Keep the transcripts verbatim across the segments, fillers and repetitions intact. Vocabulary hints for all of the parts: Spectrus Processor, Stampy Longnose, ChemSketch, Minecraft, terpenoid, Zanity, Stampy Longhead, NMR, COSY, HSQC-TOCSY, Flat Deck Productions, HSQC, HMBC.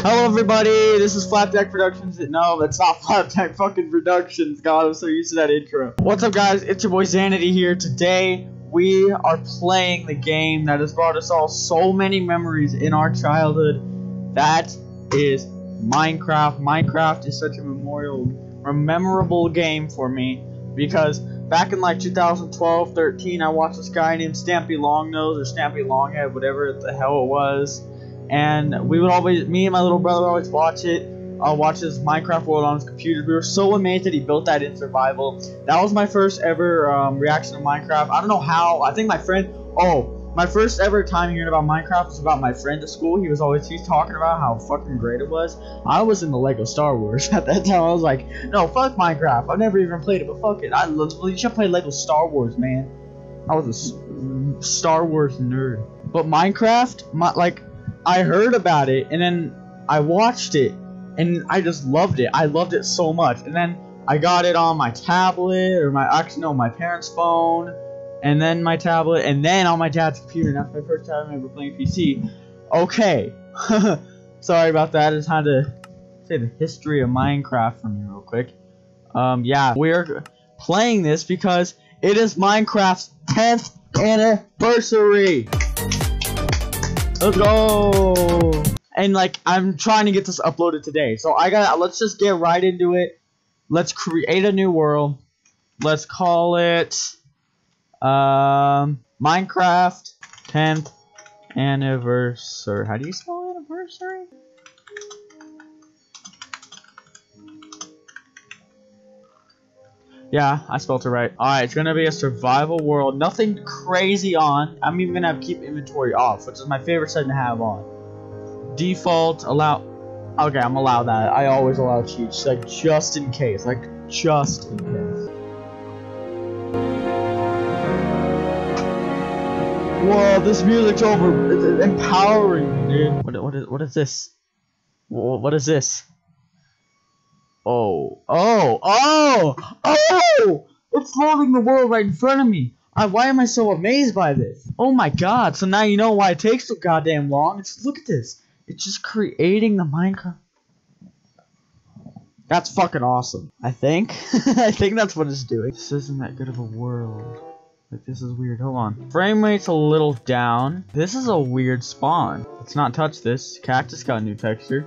Hello everybody, this is Flat Deck Productions. No, that's not Flat Deck fucking Productions. God, I'm so used to that intro. What's up guys, it's your boy Zanity here. Today, we are playing the game that has brought us all so many memories in our childhood. That is Minecraft. Minecraft is such a memorial, a memorable game for me. Because back in like two thousand twelve, thirteen, I watched this guy named Stampy Longnose or Stampy Longhead, whatever the hell it was. And we would always, me and my little brother would always watch it, uh, watch his Minecraft world on his computer. We were so amazed that he built that in survival. That was my first ever um, reaction to Minecraft. I don't know how, I think my friend, oh, my first ever time hearing about Minecraft was about my friend at school. He was always, he's talking about how fucking great it was. I was in the Lego Star Wars at that time. I was like, no, fuck Minecraft. I've never even played it, but fuck it. I love, you should play Lego Star Wars, man. I was a Star Wars nerd. But Minecraft, my, like, I heard about it, and then I watched it, and I just loved it. I loved it so much, and then I got it on my tablet, or my, actually, no, my parents' phone, and then my tablet, and then on my dad's computer, and that's my first time I ever playing P C. Okay. Sorry about that, I just had to say the history of Minecraft for me real quick. Um, yeah, we're playing this because it is Minecraft's tenth anniversary! Let's go! And like, I'm trying to get this uploaded today, so I gotta, let's just get right into it. Let's create a new world. Let's call it, um, Minecraft tenth Anniversary. How do you spell anniversary? Yeah, I spelled it right. Alright, it's gonna be a survival world. Nothing crazy on. I'm even gonna have to keep inventory off, which is my favorite setting to have on. Default, allow. Okay, I'm allow that. I always allow cheats, like just in case. Like, just in case. Whoa, this music's over. It's empowering, dude. What, what, is, what is this? What is this? Oh, oh, oh, oh! It's loading the world right in front of me. I, why am I so amazed by this? Oh my god, so now you know why it takes so goddamn long. It's, look at this. It's just creating the Minecraft. That's fucking awesome. I think. I think that's what it's doing. This isn't that good of a world. Like, this is weird. Hold on. Frame rate's a little down. This is a weird spawn. Let's not touch this. Cactus got a new texture.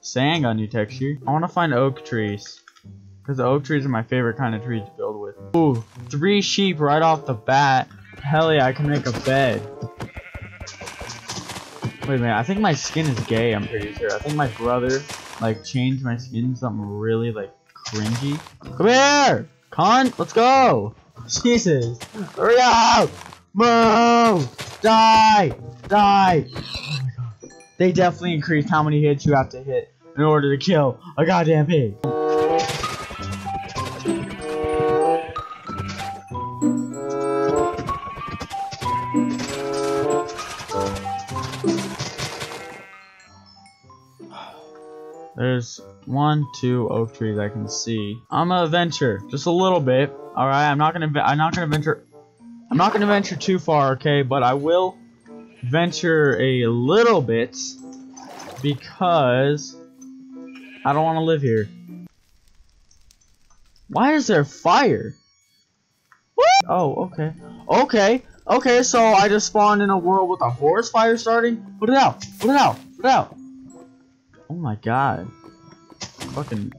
Sand got new texture. I want to find oak trees, because the oak trees are my favorite kind of tree to build with. Ooh, three sheep right off the bat. Hell yeah, I can make a bed. Wait a minute, I think my skin is gay, I'm pretty sure. I think my brother, like, changed my skin to something really, like, cringy. Come here! Cunt, let's go! Jesus! Hurry up! Move! Die! Die! Oh my god. They definitely increased how many hits you have to hit in order to kill a goddamn pig. There's one, two oak trees I can see. I'm gonna venture just a little bit. All right, I'm not gonna. I'm not gonna venture. I'm not gonna venture too far, okay? But I will venture a little bit because I don't want to live here. Why is there fire? What? Oh, okay, okay, okay. So I just spawned in a world with a forest fire starting. Put it out. Put it out. Put it out. Oh my god. Fucking.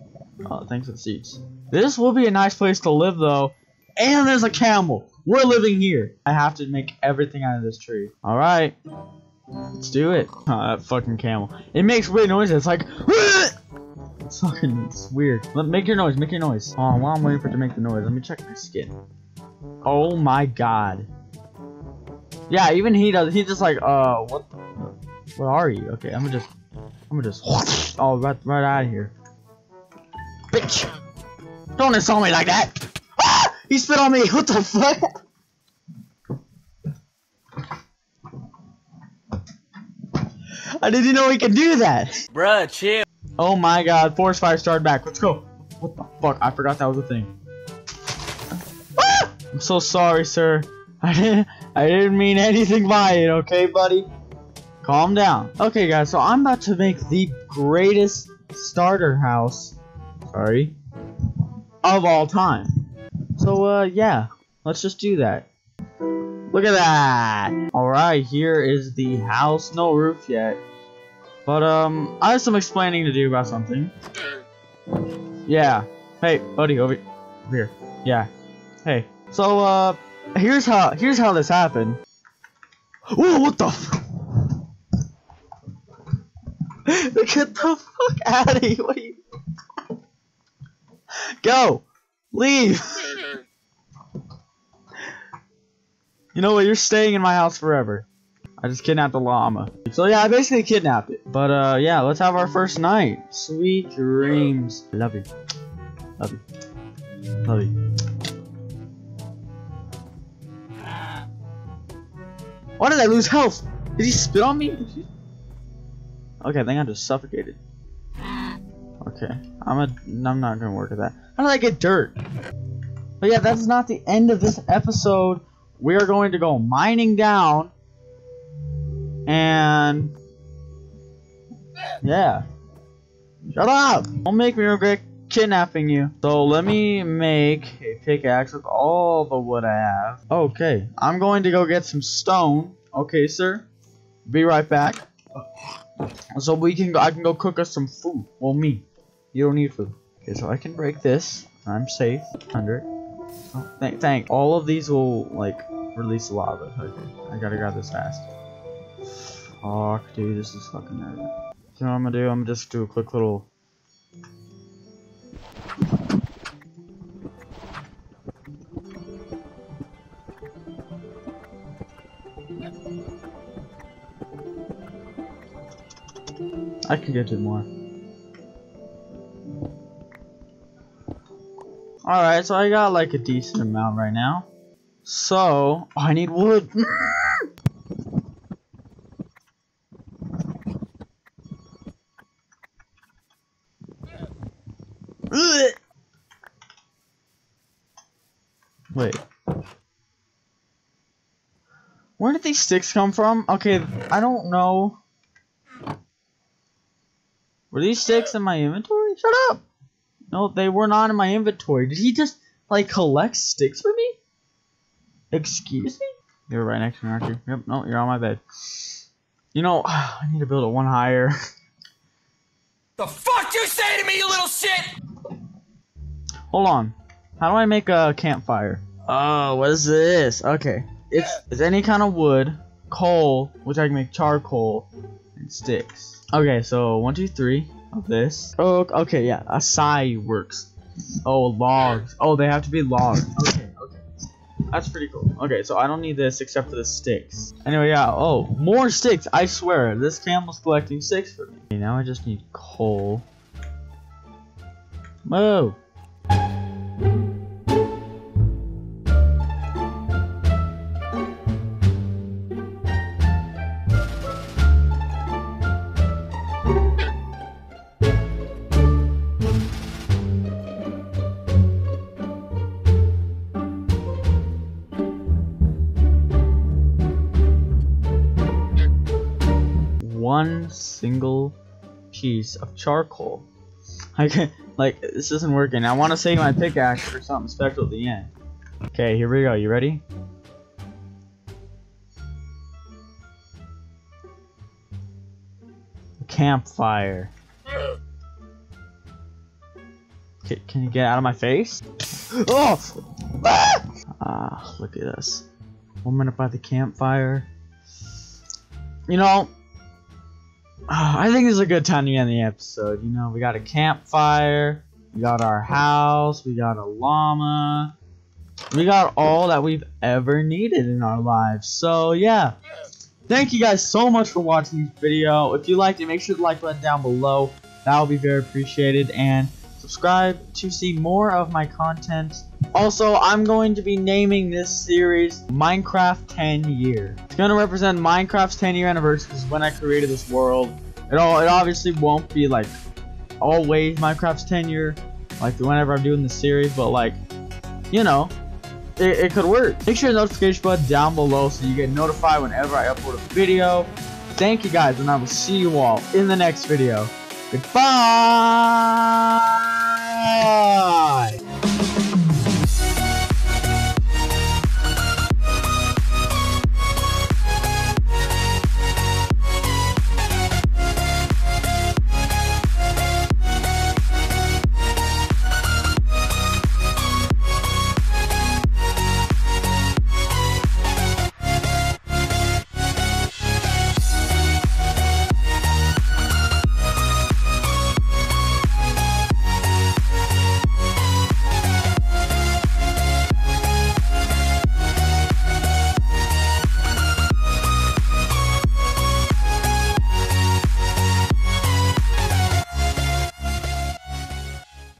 Oh, thanks for the seats. This will be a nice place to live, though. And there's a camel. We're living here. I have to make everything out of this tree. Alright. Let's do it. Oh, that fucking camel. It makes weird noises. It's like. It's fucking. It's weird. Let, make your noise. Make your noise. Oh, while I'm waiting for it to make the noise, let me check my skin. Oh my god. Yeah, even he does. He's just like, uh, what the. What are you? Okay, I'm gonna just. I'm gonna just oh right right out of here. Bitch! Don't insult me like that! Ah! He spit on me! What the fuck? I didn't know he could do that! Bruh, chill. Oh my god, forest fire started back. Let's go! What the fuck? I forgot that was a thing. Ah! I'm so sorry, sir. I didn't I didn't mean anything by it, okay buddy? Calm down. Okay, guys, so I'm about to make the greatest starter house, sorry, of all time. So, uh, yeah, let's just do that. Look at that. Alright, here is the house. No roof yet. But, um, I have some explaining to do about something. Yeah. Hey, buddy, over here. Yeah. Hey. So, uh, here's how, here's how this happened. Whoa, what the f- Get the fuck out of here. What are you- Go! Leave! You know what, you're staying in my house forever. I just kidnapped the llama. So yeah, I basically kidnapped it. But uh, yeah, let's have our first night. Sweet dreams. Love you. Love you. Love you. Why did I lose health? Did he spit on me? Okay, I think I just suffocated. Okay, I'm a, I'm not gonna work at that. How did I get dirt? But yeah, that's not the end of this episode. We are going to go mining down. And yeah, shut up! Don't make me regret kidnapping you. So let me make a pickaxe with all the wood I have. Okay, I'm going to go get some stone. Okay, sir, be right back. So we can go, I can go cook us some food. Well, me, you don't need food. Okay, so I can break this. I'm safe under it. Oh, thank, thank. All of these will like release lava. Okay, I gotta grab this fast. Fuck, dude, this is fucking nervous. So what I'm gonna do, I'm gonna just do a quick little... I can get to more. Alright, so I got like a decent amount right now. So, oh, I need wood. Wait. Where did these sticks come from? Okay, I don't know. Were these sticks in my inventory? Shut up! No, they were not in my inventory. Did he just, like, collect sticks for me? Excuse me? You're right next to me, aren't you? Yep, no, you're on my bed. You know, I need to build it one higher. The fuck you say to me, you little shit?! Hold on. How do I make a campfire? Oh, what is this? Okay. It's, it's any kind of wood, coal, which I can make charcoal, and sticks. Okay, so one, two, three of this. Oh, okay, yeah, acai works. Oh, logs. Oh, they have to be logs. Okay, okay. That's pretty cool. Okay, so I don't need this except for the sticks. Anyway, yeah, oh, more sticks. I swear, this camel's collecting sticks for me. Okay, now I just need coal. Whoa. One single piece of charcoal. I can't, like, this isn't working. I want to save my pickaxe for something special at the end. Okay, here we go. You ready? Campfire. Okay, can you get out of my face? Oh! Ah! Ah, look at us. One minute by the campfire. You know, I think this is a good time to end the episode. You know, we got a campfire, we got our house, we got a llama, we got all that we've ever needed in our lives. So yeah, thank you guys so much for watching this video. If you liked it, make sure to like button down below. That would be very appreciated, and subscribe to see more of my content. Also, I'm going to be naming this series Minecraft ten year. It's going to represent Minecraft's ten year anniversary when I created this world. It all it obviously won't be like always Minecraft's ten year, like whenever I'm doing the series, but like, you know, it, it could work. Make sure the notification button down below so you get notified whenever I upload a video. Thank you guys, and I will see you all in the next video. Goodbye!